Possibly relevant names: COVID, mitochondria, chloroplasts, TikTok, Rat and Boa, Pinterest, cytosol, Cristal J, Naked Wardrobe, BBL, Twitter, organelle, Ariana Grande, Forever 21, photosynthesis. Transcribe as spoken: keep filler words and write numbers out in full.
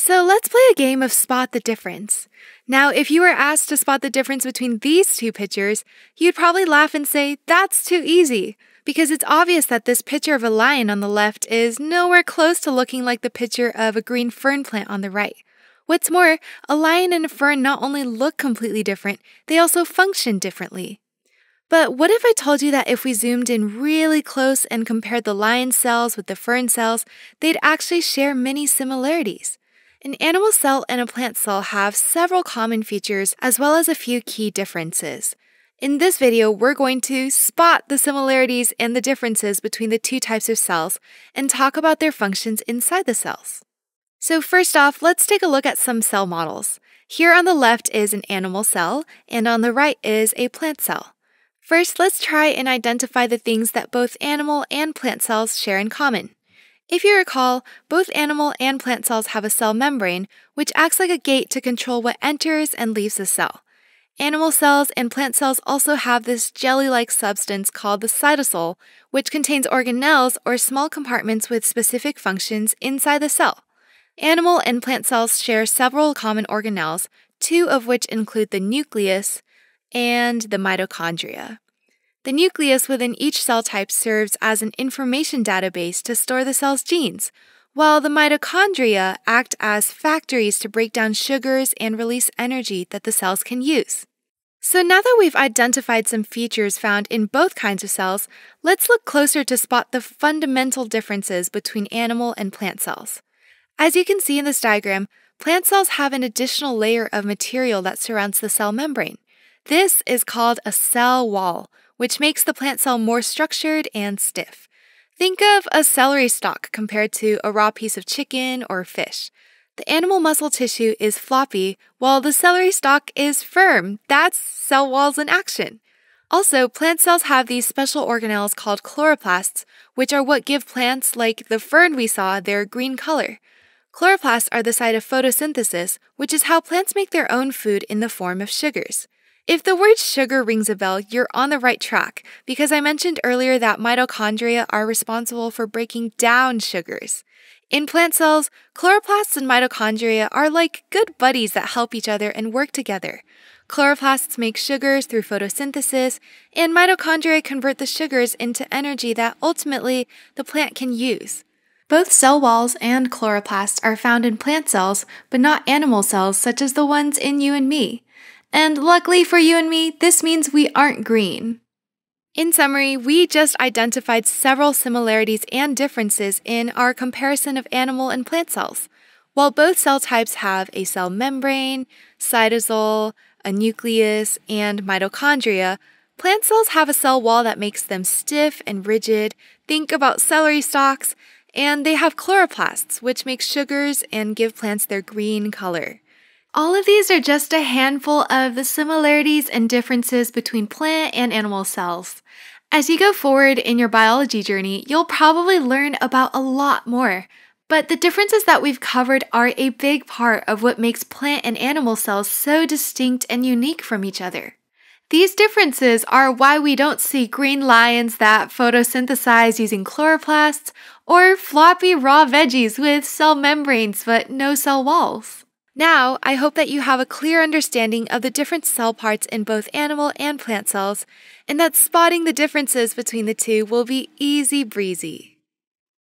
So let's play a game of spot the difference. Now, if you were asked to spot the difference between these two pictures, you'd probably laugh and say, that's too easy, because it's obvious that this picture of a lion on the left is nowhere close to looking like the picture of a green fern plant on the right. What's more, a lion and a fern not only look completely different, they also function differently. But what if I told you that if we zoomed in really close and compared the lion cells with the fern cells, they'd actually share many similarities? An animal cell and a plant cell have several common features as well as a few key differences. In this video, we're going to spot the similarities and the differences between the two types of cells and talk about their functions inside the cells. So first off, let's take a look at some cell models. Here on the left is an animal cell, and on the right is a plant cell. First, let's try and identify the things that both animal and plant cells share in common. If you recall, both animal and plant cells have a cell membrane, which acts like a gate to control what enters and leaves the cell. Animal cells and plant cells also have this jelly-like substance called the cytosol, which contains organelles or small compartments with specific functions inside the cell. Animal and plant cells share several common organelles, two of which include the nucleus and the mitochondria. The nucleus within each cell type serves as an information database to store the cell's genes, while the mitochondria act as factories to break down sugars and release energy that the cells can use. So now that we've identified some features found in both kinds of cells, let's look closer to spot the fundamental differences between animal and plant cells. As you can see in this diagram, plant cells have an additional layer of material that surrounds the cell membrane. This is called a cell wall, which makes the plant cell more structured and stiff. Think of a celery stalk compared to a raw piece of chicken or fish. The animal muscle tissue is floppy, while the celery stalk is firm. That's cell walls in action. Also, plant cells have these special organelles called chloroplasts, which are what give plants, like the fern we saw, their green color. Chloroplasts are the site of photosynthesis, which is how plants make their own food in the form of sugars. If the word sugar rings a bell, you're on the right track, because I mentioned earlier that mitochondria are responsible for breaking down sugars. In plant cells, chloroplasts and mitochondria are like good buddies that help each other and work together. Chloroplasts make sugars through photosynthesis, and mitochondria convert the sugars into energy that ultimately the plant can use. Both cell walls and chloroplasts are found in plant cells, but not animal cells such as the ones in you and me. And luckily for you and me, this means we aren't green. In summary, we just identified several similarities and differences in our comparison of animal and plant cells. While both cell types have a cell membrane, cytosol, a nucleus, and mitochondria, plant cells have a cell wall that makes them stiff and rigid. Think about celery stalks. And they have chloroplasts, which make sugars and give plants their green color. All of these are just a handful of the similarities and differences between plant and animal cells. As you go forward in your biology journey, you'll probably learn about a lot more. But the differences that we've covered are a big part of what makes plant and animal cells so distinct and unique from each other. These differences are why we don't see green lions that photosynthesize using chloroplasts or floppy raw veggies with cell membranes but no cell walls. Now, I hope that you have a clear understanding of the different cell parts in both animal and plant cells, and that spotting the differences between the two will be easy breezy.